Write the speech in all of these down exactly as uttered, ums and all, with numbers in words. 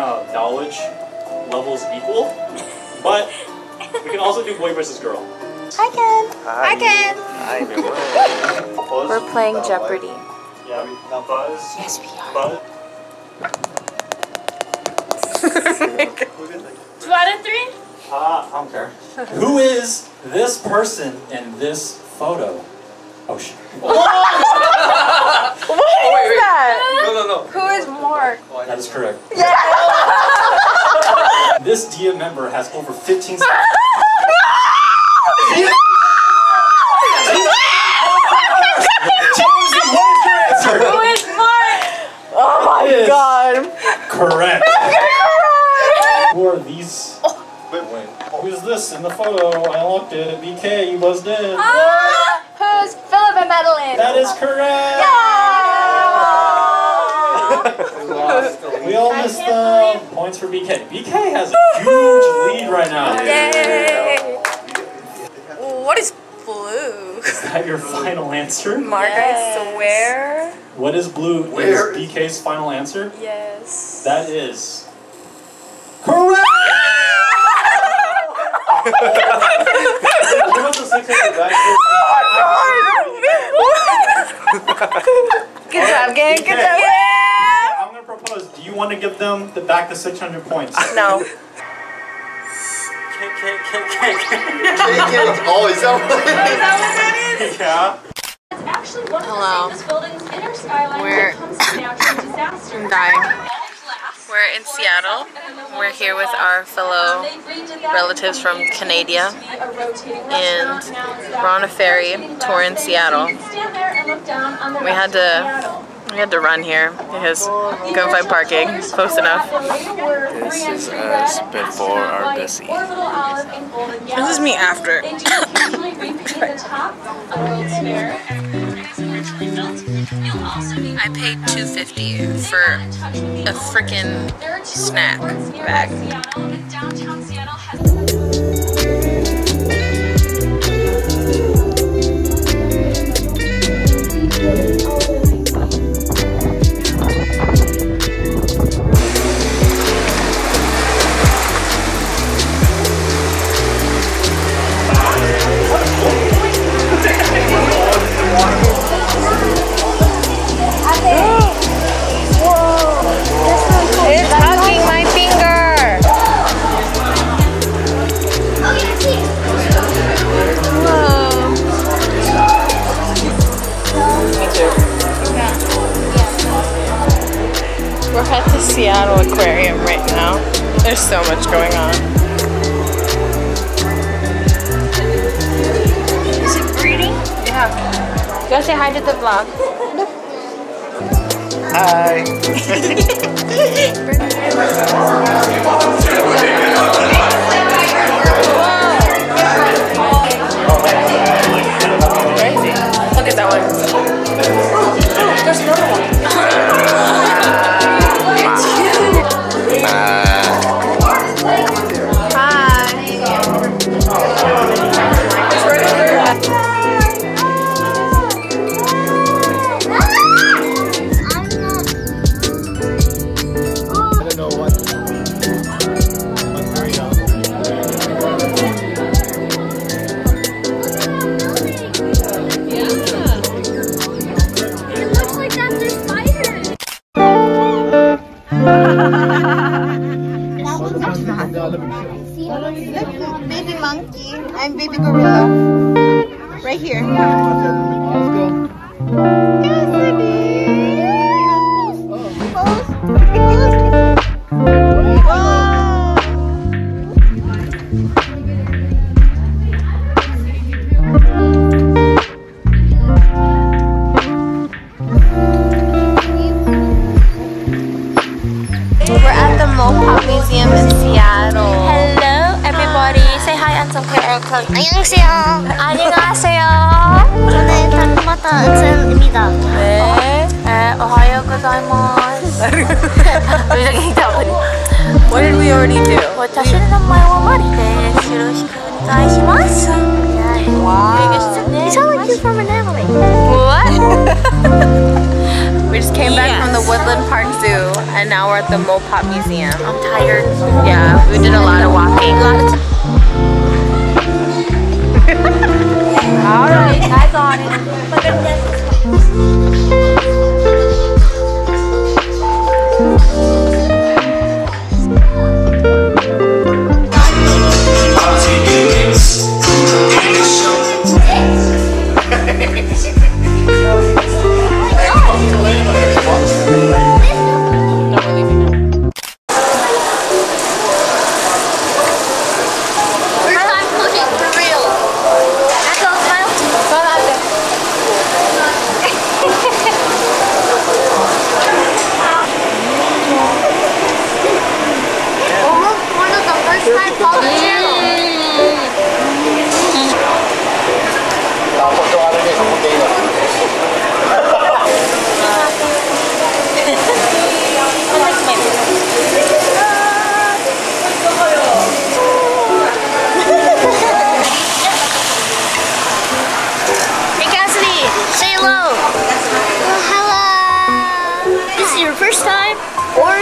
on a knowledge levels equal, but we can also do boy versus girl. I can. I can. I can. We're playing Jeopardy. Yeah, we now buzz. Yes, we are. Buzz. Two out of three? Ah, I don't care. Who is this person in this photo? Oh shit. What oh, wait, is wait. that? No, no, no. Who is Mark? Oh, that is correct. Yeah. This D M member has over fifteen seconds. Choose the worst answer. Who is Mark? Oh my god. Correct. Who are these? Oh. Who is this in the photo? I looked at it. B K, you buzzed in. Ah, who's Philip and Madeline? That is correct. Yeah. We all missed the points for B K. B K has a huge lead right now. Yay! What is blue? Is that your final answer? Mark, yes. I swear. What is blue? Where is B K's final answer? Yes. That is correct! Oh my god! Good job, gang. Good job, gang. Do you want to give them the back the six hundred points? No. K K K K K K K. Oh, is that what it is? Is that what that is? Yeah. It's actually one of the safest buildings in our skyline when it comes to natural disasters. I'm dying. We're in Seattle. We're here with our fellow relatives from Canada, and we're on a ferry tour in Seattle. We had to We had to run here because we couldn't find parking close enough. This is us before our busy. This is me after. I paid two fifty for a frickin' snack bag. We're at the Seattle Aquarium right now. There's so much going on. Is it breeding? Yeah. Go say hi to the vlog. Hi. Crazy. Look at that one. Oh, oh, there's another one. MoPOP Museum in Seattle. Hello, everybody. Hi. Say hi and some hair clothes. 안녕하세요. 안녕하세요. 저는 다크마타 은쌤입니다. 네. 네, 오하요 고자이마스. What did we already do? 와타시는 엄마와 마리데. 요로시쿠お願いします. Wow. It's not like you're from an anime. What? We just came back yes. from the Woodland Park Zoo, and now we're at the MoPOP Museum. I'm tired. Yeah, we did a lot of walking. A lot of All right, I got it.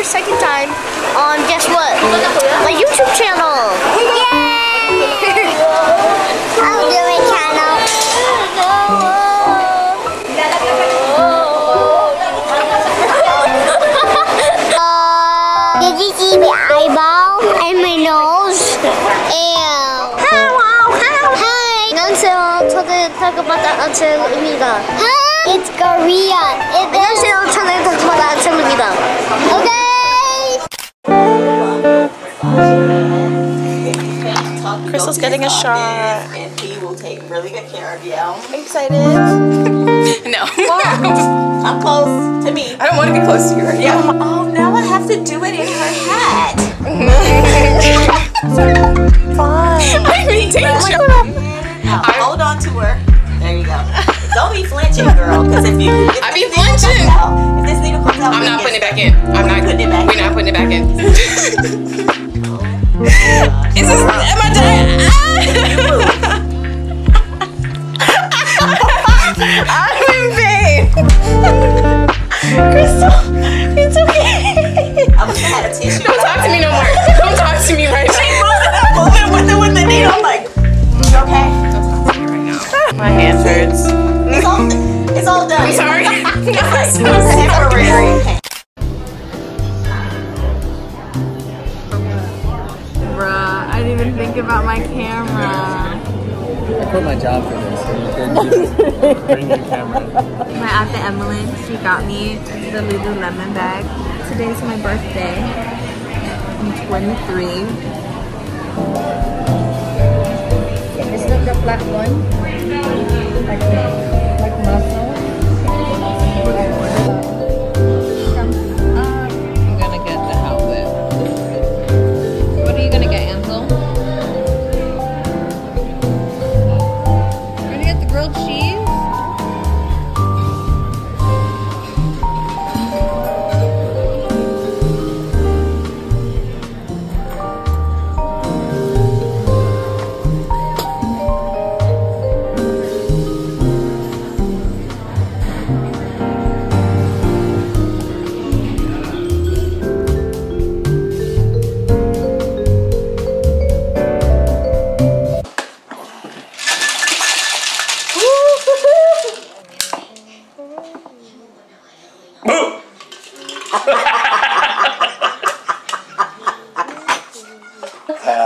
Second time on guess what? My YouTube channel! Yay! I'm doing channel. uh, did you see my eyeball and my nose? Ew. Hello, hello. Hi. 안녕하세요. 저는 타고마다 안철입니다. Hi. It's Korean. It 안녕하세요. 저는 타고마다 안철입니다. Okay. Crystal's getting a shot. And he will take really good care of you. Are you excited? No. Wow. I'm close to me. I don't want to be close to you right now. Oh, now I have to do it in her hat. Fine. I'm in danger. Now, hold on to her. There you go. Don't be flinching, girl. Because if you I be flinching. Out, if this needle comes out, I'm not putting it back in. I'm not putting it back in. We're not putting it back in. Is this, am I dying? I'm in pain. Crystal, it's okay. I'm gonna have a tissue. Don't talk to me no more. Don't talk to me right now. She's moving with it with the needle. I'm like, you okay? Don't talk to me right now. My hand hurts. It's all, it's all done. I'm sorry. No, it's so temporary. Think about my camera. I quit my job for this. Bring your camera. My aunt Emily, she got me the Lululemon bag. Today's my birthday. I'm twenty-three. It's not the black one. Like, like muscle. I'm gonna get the outfit. What are you gonna get, Ansel?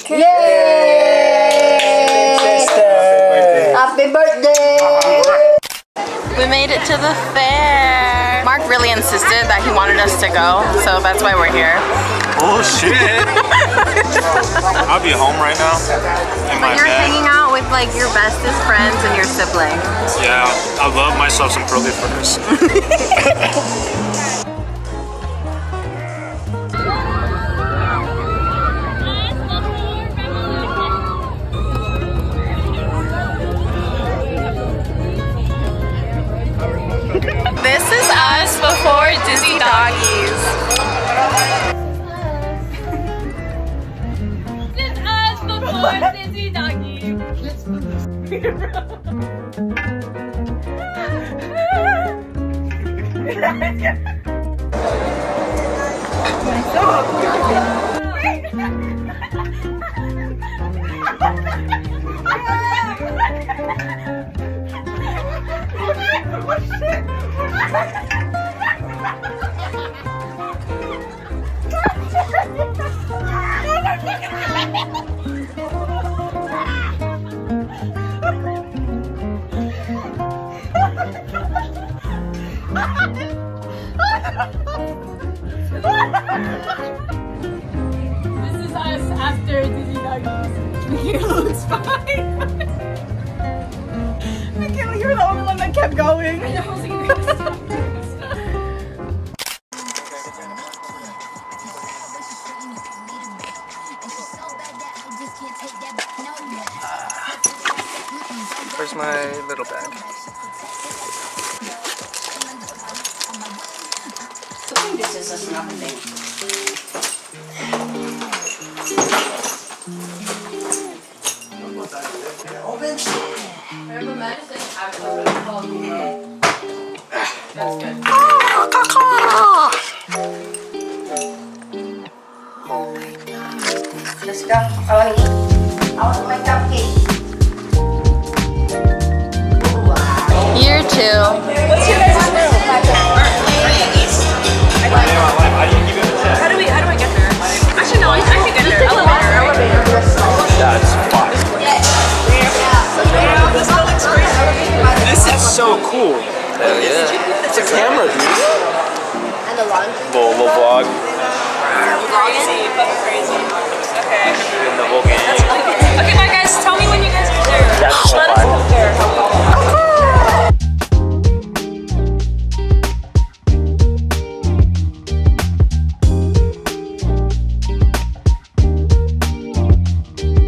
Okay. Yay! Yay! Happy birthday! We made it to the fair. Mark really insisted that he wanted us to go, so that's why we're here. Oh shit! I'll be home right now. In my but you're bed. Hanging out with like your bestest friends and your sibling. Yeah, I love myself some curly fries. This is us before Dizzy Dugas. Dizzy Doggy. Let's put this camera on. This is us after Dizzy Dugas. He looks fine. Michaela, you were the only one that kept going. I know, I was like, I gotta stop, I gotta stop. Where's my little bag? This is just nothing. Open. Remember medicine? I was That's good. Oh my God. Let's go. I want to eat. I want to make cupcakes. Year two. What's your favorite? How do we? How do I get there? Actually, no. I, I can get there. Elevator. Elevator. That's fun. Wow, this all looks crazy. This is so cool. Hell yeah! It's a camera, dude. And the laundry. Little vlog.